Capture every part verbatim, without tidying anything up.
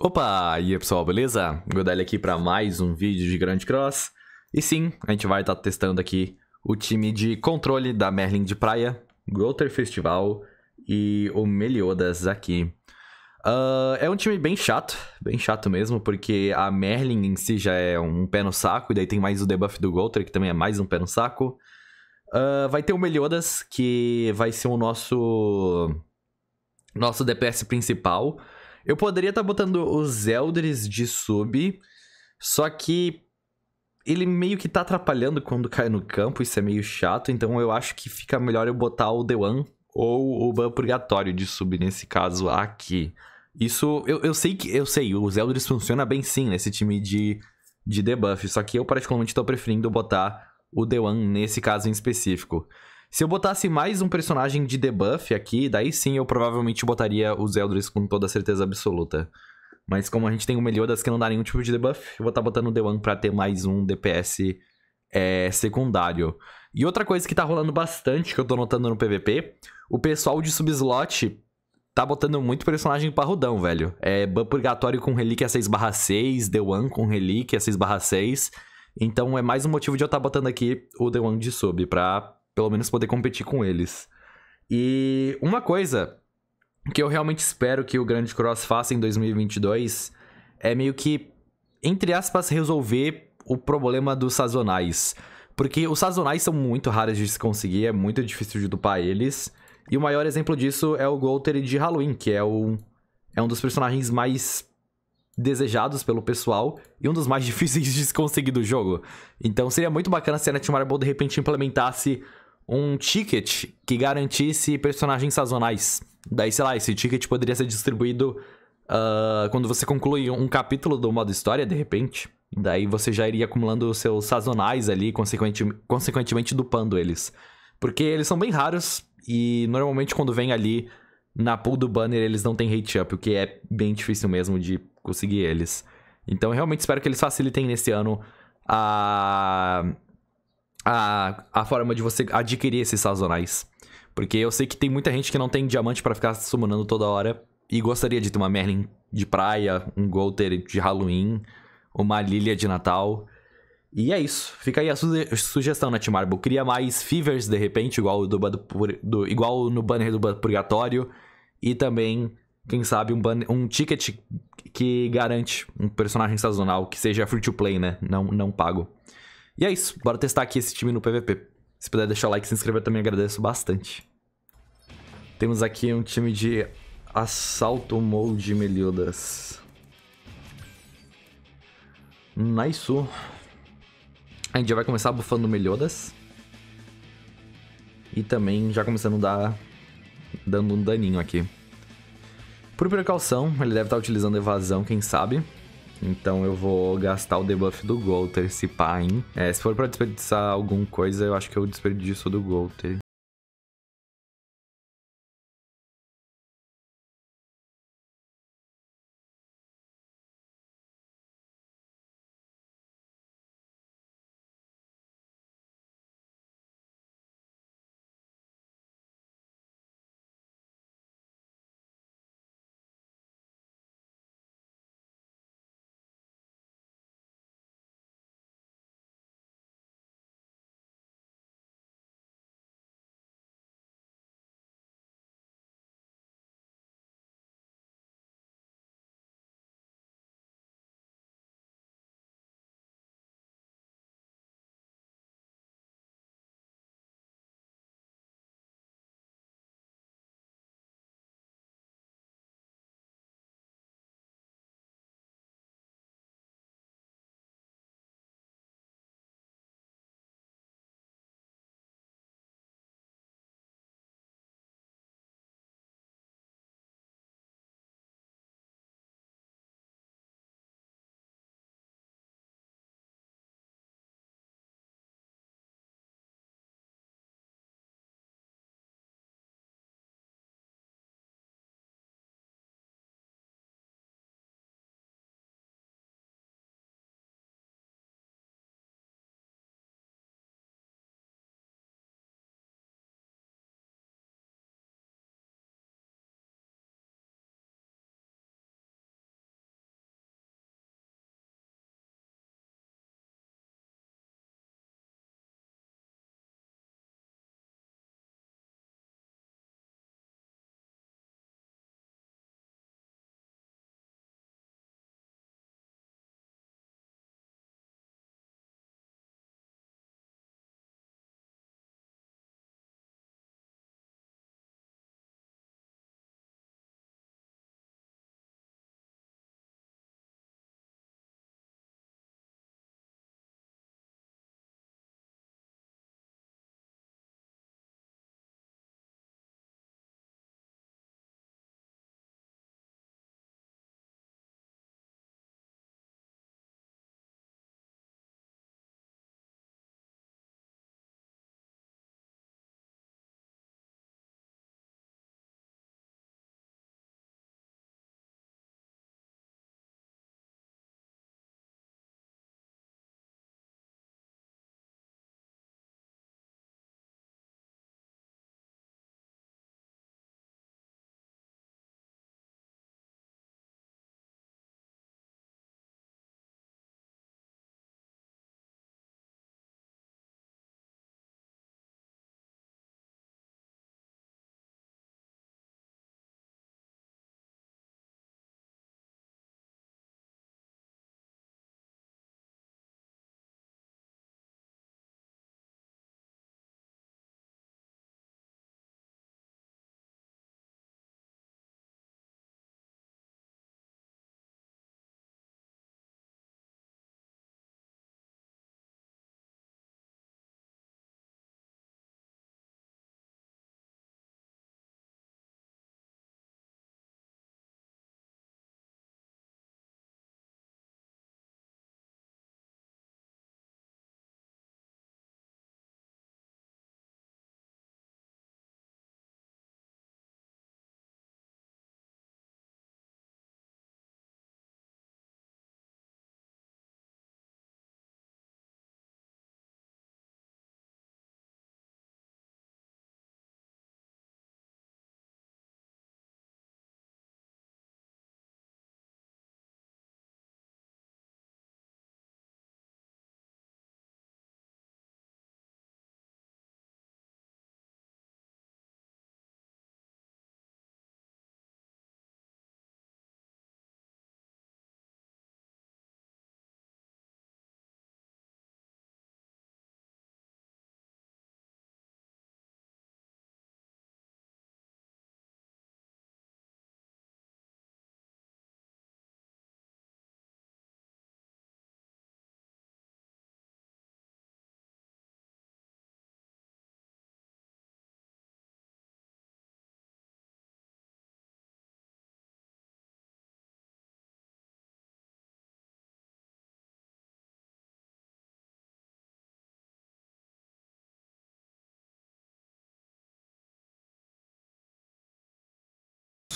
Opa, e aí pessoal, beleza? Godeli aqui para mais um vídeo de Grand Cross. E sim, a gente vai estar tá testando aqui o time de controle da Merlin de Praia, Gowther Festival e o Meliodas aqui. Uh, é um time bem chato, bem chato mesmo, porque a Merlin em si já é um pé no saco, e daí tem mais o debuff do Gowther, que também é mais um pé no saco. Uh, vai ter o Meliodas, que vai ser o nosso, nosso D P S principal. Eu poderia estar tá botando o Zeldris de sub, só que ele meio que tá atrapalhando quando cai no campo, isso é meio chato, então eu acho que fica melhor eu botar o The One ou o Ban Purgatório de sub nesse caso aqui. Isso, eu, eu sei que, eu sei, o Zeldris funciona bem sim nesse time de, de debuff, só que eu particularmente tô preferindo botar o The One nesse caso em específico. Se eu botasse mais um personagem de debuff aqui, daí sim eu provavelmente botaria o Zeldris com toda certeza absoluta. Mas como a gente tem o Meliodas que não dá nenhum tipo de debuff, eu vou estar botando o The One pra ter mais um D P S é, secundário. E outra coisa que tá rolando bastante, que eu tô notando no P V P, o pessoal de subslot tá botando muito personagem parrudão, velho. É Ban Purgatório com relíquia seis barra seis, The One com relíquia seis barra seis. Então é mais um motivo de eu estar botando aqui o The One de sub, pra pelo menos poder competir com eles. E uma coisa que eu realmente espero que o Grand Cross faça em dois mil e vinte e dois é meio que, entre aspas, resolver o problema dos sazonais. Porque os sazonais são muito raros de se conseguir, é muito difícil de dupar eles. E o maior exemplo disso é o Gowther de Halloween, que é, o, é um dos personagens mais desejados pelo pessoal e um dos mais difíceis de se conseguir do jogo. Então seria muito bacana se a Netmarble de repente implementasse um ticket que garantisse personagens sazonais. Daí, sei lá, esse ticket poderia ser distribuído uh, quando você conclui um capítulo do modo história, de repente. Daí você já iria acumulando os seus sazonais ali, consequente, consequentemente dupando eles. Porque eles são bem raros e normalmente quando vem ali na pool do banner eles não tem rate up, o que é bem difícil mesmo de conseguir eles. Então eu realmente espero que eles facilitem nesse ano a... A, a forma de você adquirir esses sazonais. Porque eu sei que tem muita gente que não tem diamante pra ficar summonando toda hora e gostaria de ter uma Merlin de praia, um Gowther de Halloween, uma Lilia de Natal. E é isso. Fica aí a su sugestão, Netmarble. Cria mais Fevers, de repente, igual, do, do, igual no banner do Purgatório. E também, quem sabe, um, banner, um ticket que garante um personagem sazonal que seja free-to-play, né? Não, não pago. E é isso, bora testar aqui esse time no P V P. Se puder deixar o like e se inscrever também agradeço bastante. Temos aqui um time de Assalto Mode Meliodas. Nice. A gente já vai começar bufando Meliodas. E também já começando a dar... dando um daninho aqui. Por precaução, ele deve estar utilizando evasão, quem sabe. Então eu vou gastar o debuff do Gowther, se pá, hein? É, se for pra desperdiçar alguma coisa, eu acho que eu desperdiço do Gowther.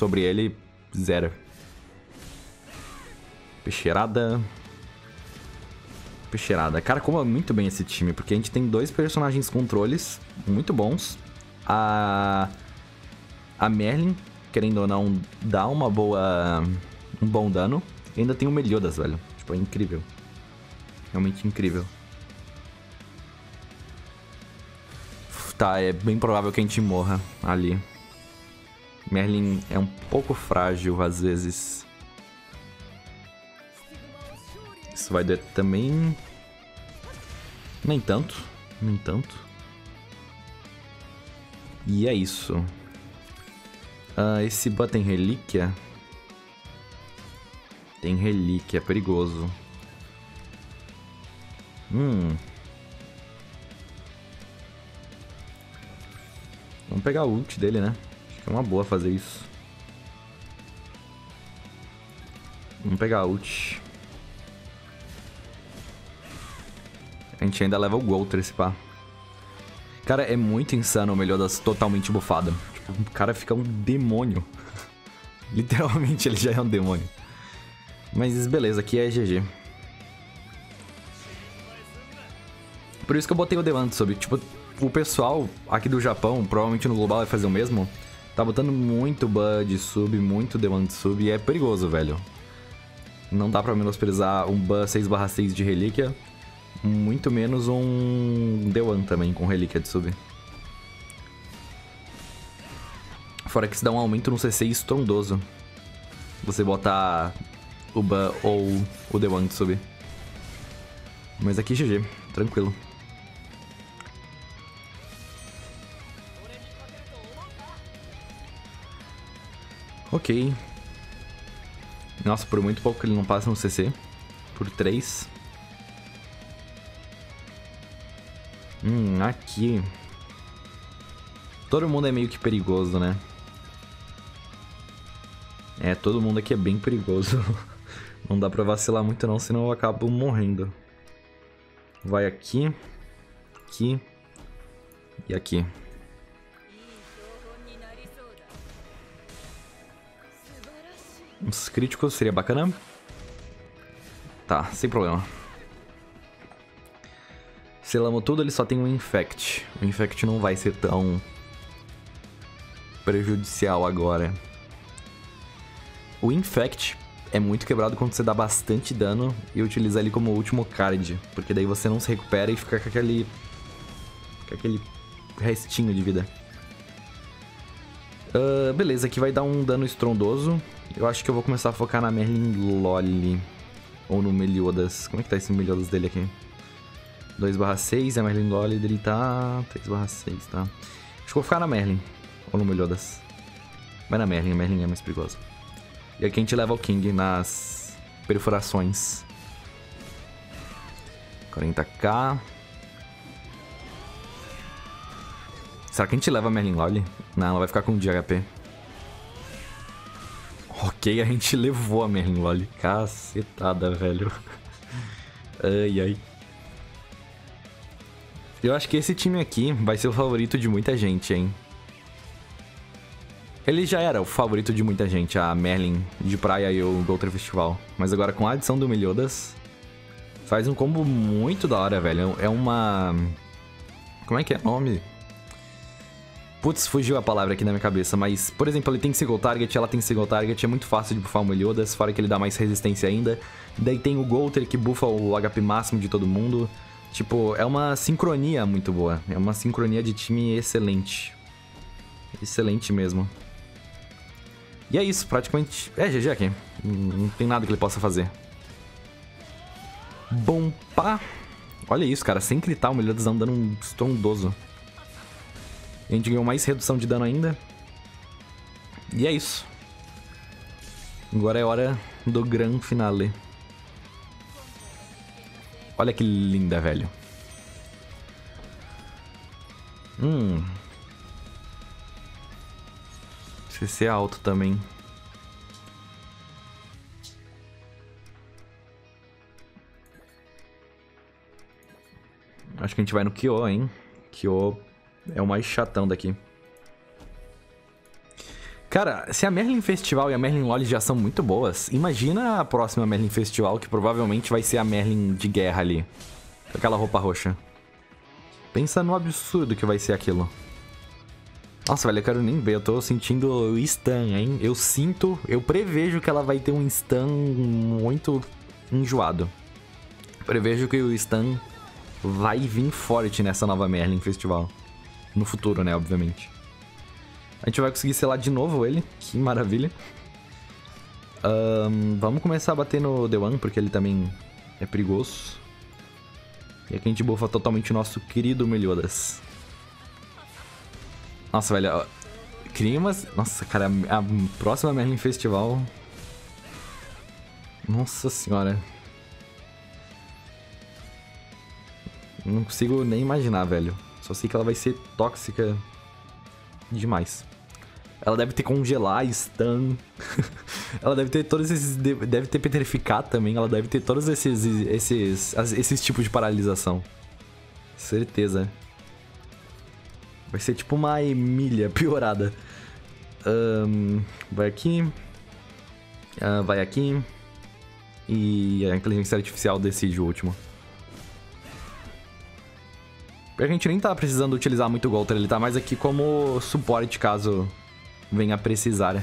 sobre ele, zero. Peixeirada. Peixeirada. Cara, como muito bem esse time, porque a gente tem dois personagens controles muito bons. A... A Merlin, querendo ou não, dá uma boa... Um bom dano. E ainda tem o Meliodas, velho. Tipo, é incrível. Realmente incrível. Tá, é bem provável que a gente morra ali. Merlin é um pouco frágil, às vezes. Isso vai doer também. Nem tanto. Nem tanto. E é isso. Uh, esse bot tem relíquia. Tem relíquia, é perigoso. Hum. Vamos pegar o ult dele, né? Acho que é uma boa fazer isso. Vamos pegar a ult. A gente ainda leva o Gowther, esse pá. Cara, é muito insano o Meliodas totalmente bufado. Tipo, o cara fica um demônio. Literalmente ele já é um demônio. Mas beleza, aqui é G G. Por isso que eu botei o The One sobre. Tipo, o pessoal aqui do Japão, provavelmente no global vai fazer o mesmo. Tá botando muito ban de sub, muito The One de sub. E é perigoso, velho. Não dá pra menosprezar um ban seis barra seis de relíquia. Muito menos um The One também, com relíquia de sub. Fora que isso dá um aumento no C C estrondoso. Você botar o ban ou o The One de sub. Mas aqui G G, tranquilo. Ok. Nossa, por muito pouco ele não passa no C C. Por três. Hum, aqui. Todo mundo é meio que perigoso, né? É, todo mundo aqui é bem perigoso. Não dá pra vacilar muito não, senão eu acabo morrendo. Vai aqui. Aqui. E aqui. Uns críticos seria bacana. Tá, sem problema. Selamos tudo, ele só tem um Infect. O Infect não vai ser tão prejudicial agora. O Infect é muito quebrado quando você dá bastante dano e utiliza ele como último card, porque daí você não se recupera e fica com aquele, com aquele restinho de vida. Uh, beleza, aqui vai dar um dano estrondoso. Eu acho que eu vou começar a focar na Merlin Loli ou no Meliodas. Como é que tá esse Meliodas dele aqui? dois barra seis, a Merlin Loli dele tá... três barra seis, tá? Acho que vou ficar na Merlin, ou no Meliodas. Vai na Merlin, a Merlin é mais perigosa. E aqui a gente leva o King nas perfurações. quarenta k. Será que a gente leva a Merlin Loli? Não, ela vai ficar com um de H P. Ok, a gente levou a Merlin Loli. Cacetada, velho. Ai, ai. Eu acho que esse time aqui vai ser o favorito de muita gente, hein? Ele já era o favorito de muita gente, a Merlin de Praia e o Gowther Festival. Mas agora com a adição do Meliodas, faz um combo muito da hora, velho. É uma... Como é que é o nome? Putz, fugiu a palavra aqui na minha cabeça, mas... Por exemplo, ele tem single target, ela tem single target, é muito fácil de buffar o Meliodas, fora que ele dá mais resistência ainda. Daí tem o Gowther que buffa o H P máximo de todo mundo. Tipo, é uma sincronia muito boa. É uma sincronia de time excelente. Excelente mesmo. E é isso, praticamente... É G G aqui. Não tem nada que ele possa fazer. Bom, pá! Olha isso, cara. Sem gritar, o Meliodas dando um estrondoso. A gente ganhou mais redução de dano ainda. E é isso. Agora é hora do Grand Finale. Olha que linda, velho. Hum. C C alto também. Acho que a gente vai no Kyo, hein? Kyo é o mais chatão daqui. Cara, se a Merlin Festival e a Merlin Lollies já são muito boas, imagina a próxima Merlin Festival, que provavelmente vai ser a Merlin de guerra ali. Com aquela roupa roxa. Pensa no absurdo que vai ser aquilo. Nossa, velho, eu quero nem ver. Eu tô sentindo o stun, hein? Eu sinto, eu prevejo que ela vai ter um stun muito enjoado. Prevejo que o stun vai vir forte nessa nova Merlin Festival. No futuro, né? Obviamente. A gente vai conseguir selar de novo ele. Que maravilha. Um, vamos começar a bater no The One, porque ele também é perigoso. E aqui a gente bufa totalmente o nosso querido Meliodas. Nossa, velho. Crimas. Nossa, cara. A próxima Merlin Festival. Nossa senhora. Não consigo nem imaginar, velho. Só sei que ela vai ser tóxica demais. Ela deve ter congelar, stun. Ela deve ter todos esses... Deve ter petrificar também. Ela deve ter todos esses... Esses, esses tipos de paralisação. Certeza. Vai ser tipo uma Emilia piorada. Um, vai aqui. Uh, vai aqui. E a inteligência artificial decide o último. A gente nem tá precisando utilizar muito o Gowther. Ele tá mais aqui como suporte, caso... venha precisar.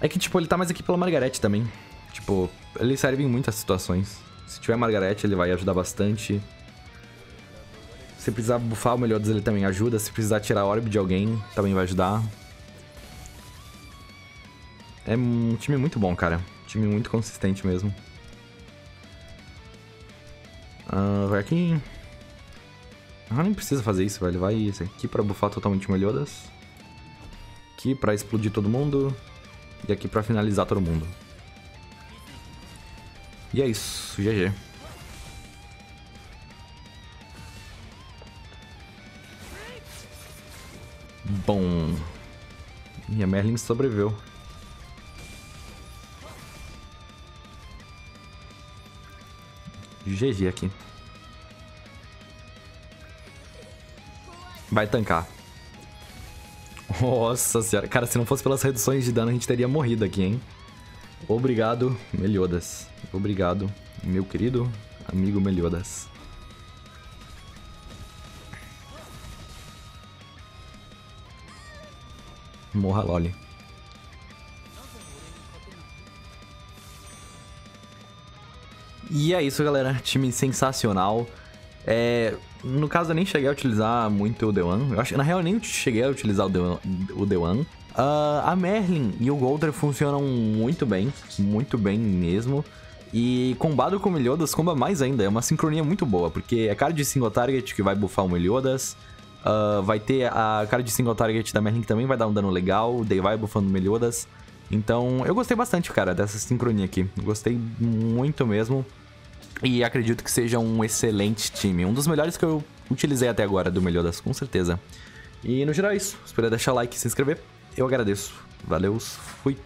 É que, tipo, ele tá mais aqui pela Margareth também. Tipo, ele serve em muitas situações. Se tiver Margareth, ele vai ajudar bastante. Se precisar buffar o Meliodas, ele também ajuda. Se precisar tirar a orb de alguém, também vai ajudar. É um time muito bom, cara. Um time muito consistente mesmo. Ah, vai aqui... Ah, nem precisa fazer isso, velho. Vai esse aqui pra buffar totalmente o Meliodas. Aqui pra explodir todo mundo. E aqui pra finalizar todo mundo. E é isso. G G. Bom. E a Merlin sobreviveu. G G aqui. Vai tancar. Nossa senhora. Cara, se não fosse pelas reduções de dano, a gente teria morrido aqui, hein? Obrigado, Meliodas. Obrigado, meu querido amigo Meliodas. Morra, Loli. E é isso, galera. Time sensacional. É... No caso, eu nem cheguei a utilizar muito o The One. Eu acho, na real, eu nem cheguei a utilizar o The One. O The One. Uh, a Merlin e o Gowther funcionam muito bem. Muito bem mesmo. E combado com o Meliodas, comba mais ainda. É uma sincronia muito boa, porque é card de single target que vai buffar o Meliodas. Uh, vai ter a card de single target da Merlin que também vai dar um dano legal. Daí vai buffando o Meliodas. Então, eu gostei bastante, cara, dessa sincronia aqui. Gostei muito mesmo. E acredito que seja um excelente time. Um dos melhores que eu utilizei até agora do Meliodas, com certeza. E no geral é isso. Se puder deixar like e se inscrever, eu agradeço. Valeu, fui.